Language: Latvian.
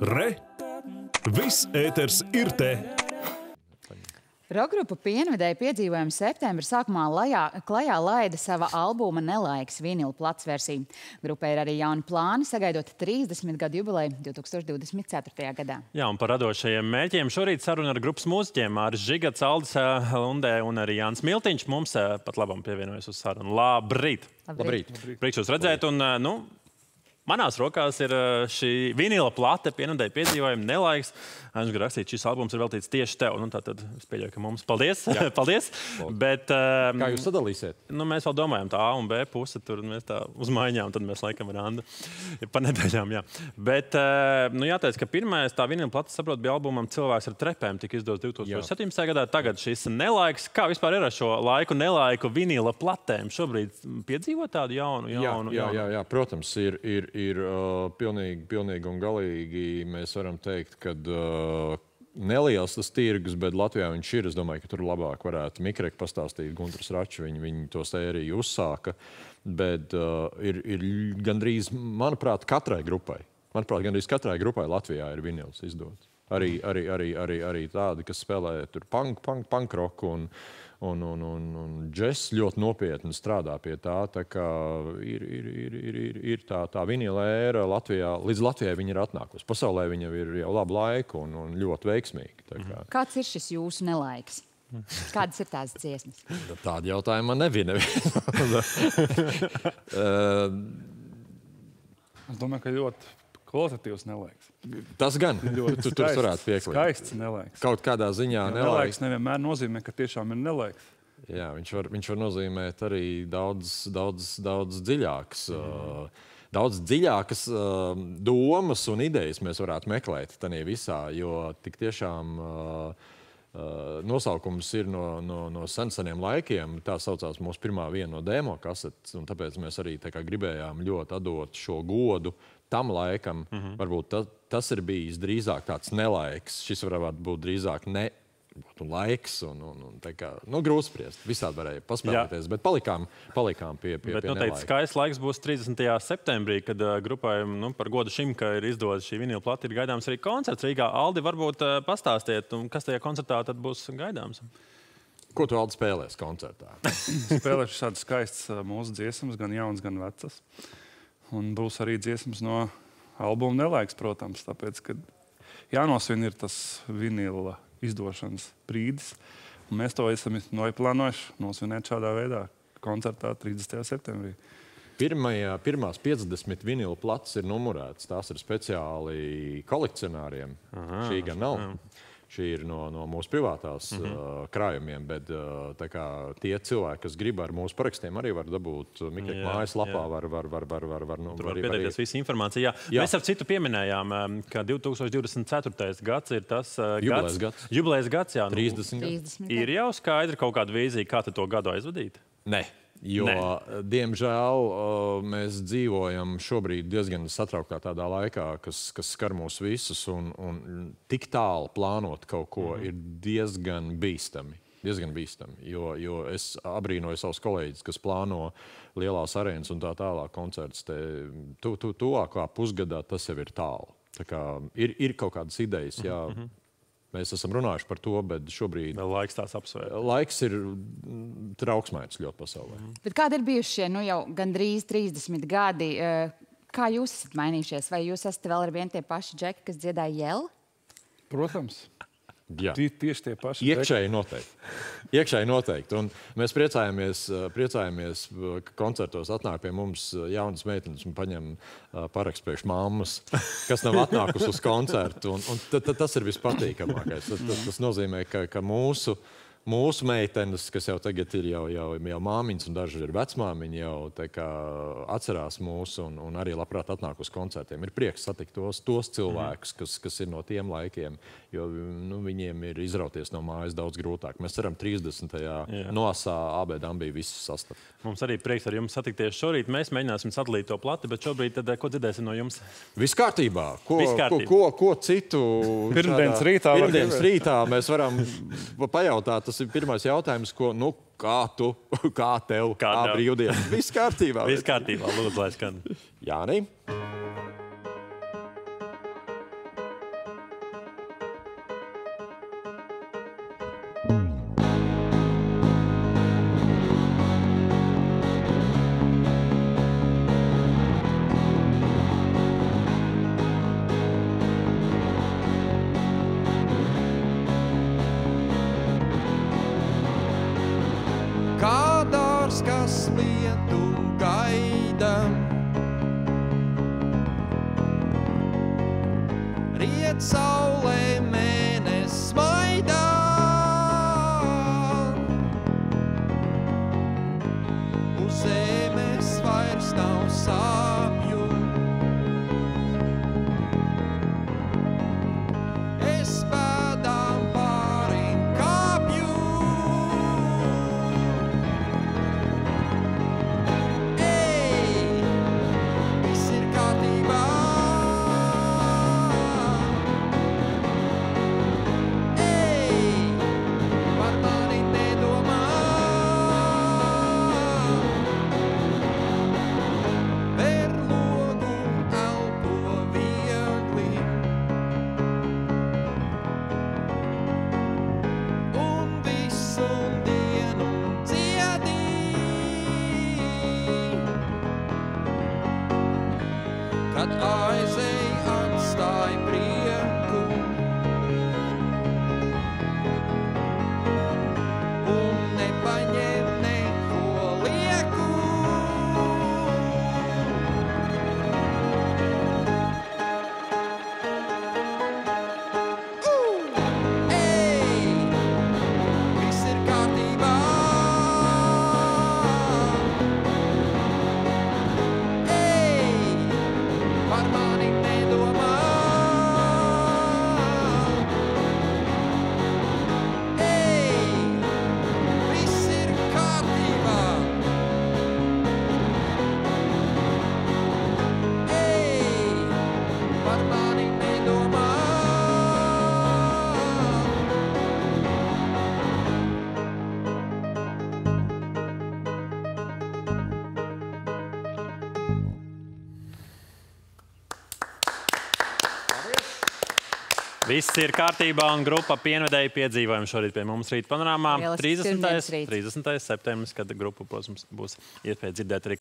Re! Viss ēters ir te! Rokgrupa Pienvedēja piedzīvojumi septembra sākumā klajā laida sava albuma Nelaiks vinila platsversiju. Grupai ir arī jauni plāni, sagaidot 30 gadu jubileju 2024. gadā. Jā, un par radošajiem mērķiem šorīt saruna ar grupas mūziķiem Maris Žiga, Calds Lunde un arī Jānis Miltiņš. Mums pat labam pievienojas uz sarunu. Labrīt! Labrīt! Prieks jūs redzēt un, nu, manās rokās ir šī vinila plate, Pienvedēja piedzīvojumi, Nelaiks. Viņš ir rakstīts, šis albums ir veltīts tieši tev. Nu, tātad es pieļauju, ka mums paldies. Paldies. Bet, kā jūs sadalīsiet? Nu, mēs vēl domājam, tā A un B puse, tur mēs tā uzmaiņām, tad mēs laikam ar Andu pa nedēļām, jā. Bet, nu, jāteic, ka pirmais tā vinila plate, saprot, bija albumam Cilvēks ar trepēm, tika izdots 2017. gadā. Tagad šis Nelaiks, kā vispār ir ar šo laiku Nelaiku vinila platēm? Šobrīd piedzīvo tādu jaunu? Jā, protams, ir pilnīgi un galīgi, mēs varam teikt, kad neliels tas tirgus, bet Latvijā viņš ir. Es domāju, ka tur labāk varētu Mikrek pastāstīt, Guntars Račs, viņi to sēriju uzsāka, bet ir gandrīz, manuprāt, katrai grupai. Manuprāt, gandrīz katrai grupai Latvijā ir vinils izdots. Arī tādi, kas spēlē tur punk roku un džess ļoti nopietni strādā pie tā, tā kā ir tā vinila ēra Latvijā, līdz Latvijai viņa ir atnākusi. Pasaulē viņa ir jau labu laiku un ļoti veiksmīgi. Kāds ir šis jūsu Nelaiks? Kādas ir tās dziesmas? Tādi jautājumi man nebija Es domāju, ka ļoti kvalitatīvs Nelaiks. Tas gan. Tu tur varētu pieklīt. Skaists Nelaiks. Kaut kādā ziņā Nelaiks. Nelaiks nevienmēr nozīmē, ka tiešām ir Nelaiks. Jā, viņš var nozīmēt arī daudz dziļāks. Daudz dziļākas domas un idejas mēs varētu meklēt tanie visā, jo tik tiešām nosaukums ir no seniem laikiem. Tā saucās mūsu pirmā viena no demo kasetes, un tāpēc mēs arī gribējām ļoti atdot šo godu tam laikam. Varbūt tas ir bijis drīzāk tāds nelaiks. Šis varētu būt drīzāk ne laiks un tā kā, nu, grūti spriest. Visādi varēja paspēlēties, bet palikām pie nelaika. Bet noteikti skaists laiks būs 30. septembrī, kad grupai, nu, par godu šim, ka ir izdodas šī vinila plate, ir gaidāms arī koncerts Rīgā. Aldi, varbūt pastāstiet, kas tajā koncertā tad būs gaidāms? Ko tu, Aldi, spēlēs koncertā? Spēlēšu šādas skaists mūsu dziesmas, gan jaunas, gan vecas. Un būs arī dziesmas no albuma Nelaiks, protams, tāpēc, ka jānosvin ir tas vinila izdošanas brīdis. Un mēs to esam noplānojuši nosvinēt šādā veidā koncertā 30. septembrī. Pirmās 50 vinila plates ir numurētas. Tās ir speciāli kolekcionāriem. Šī gan nav. Šī ir no mūsu privātās krājumiem, bet tā kā tie cilvēki, kas grib ar mūsu parakstiem, arī var dabūt Mikrek mājaslapā, var... Tur var piedalīties visu informāciju. Mēs ar citu pieminējām, ka 2024. gads ir tas gads... Jubilejas gads. Jubilejas gads, jā. 30 gadu. Ir jau skaidri kaut kāda vīzija, kā te to gadu aizvadīt? Nē. Jo, diemžēl, mēs dzīvojam šobrīd diezgan satrauktā tādā laikā, kas skar mūs visus, un tik tālu plānot kaut ko ir diezgan bīstami. Diezgan bīstami, jo es abrīnoju savus kolēģis, kas plāno lielās arēnas un tā tālāk koncerts. Tuvākā pusgadā tas jau ir tālu. Tā kā ir kaut kādas idejas, jā. Mēs esam runājuši par to, bet šobrīd... Laiks tās apsvērt. Laiks ir trauksmains ļoti pasaulē. Bet kādi ir bijušie, nu, jau gandrīz 30 gadi? Kā jūs esat mainījušies? Vai jūs esat vēl ar vien tie paši džeki, kas dziedāja Jeli? Protams. Jā. Tieši tie paši džeki. Iekšēji noteikti. Iekšēji noteikti. Un mēs priecājamies, ka koncertos atnāk pie mums jaunas meitenes un paņem parakstu priekš mammas, kas nav atnākus uz koncertu. Un tas ir vispatīkamākais. Tas nozīmē, ka mūsu meitenes, kas jau tagad ir jau māmiņas un daži ir vecmāmiņi, jau tā kā atcerās mūsu un arī labprāt atnāk uz koncertiem. Ir prieks satikt tos cilvēkus, kas ir no tiem laikiem, jo viņiem ir izrauties no mājas daudz grūtāk. Mēs ceram 30. nosā abēdām bija visu sastāv. Mums arī prieks ar jums satikties šorīt. Mēs mēģināsim sadalīt to plati, bet šobrīd tad ko dzirdēsim no jums? Viskārtībā. Ko citu? Pirmdienas rītā mēs varam pajautāt. Tas ir pirmais jautājums, ko, nu, kā tev, kā brīvdienas. Viss kārtībā. Viss kārtībā, lūdzu, lai skan. Jāni. saulē mēnesis smaidā. Uz zemes vairs nav sāpju. Es pēdām pārim kāpju. Ej, viss ir kārtībā. Kad aizēji atstāji prieku un nepaņem neko lieku. Ej, viss ir kārtībā. Viss ir kārtībā un grupa Pienvedēja piedzīvojumi šorīt pie mums rīt panorāmā. 30. septembris, kad grupu, protams, būs iespēja dzirdēt arī.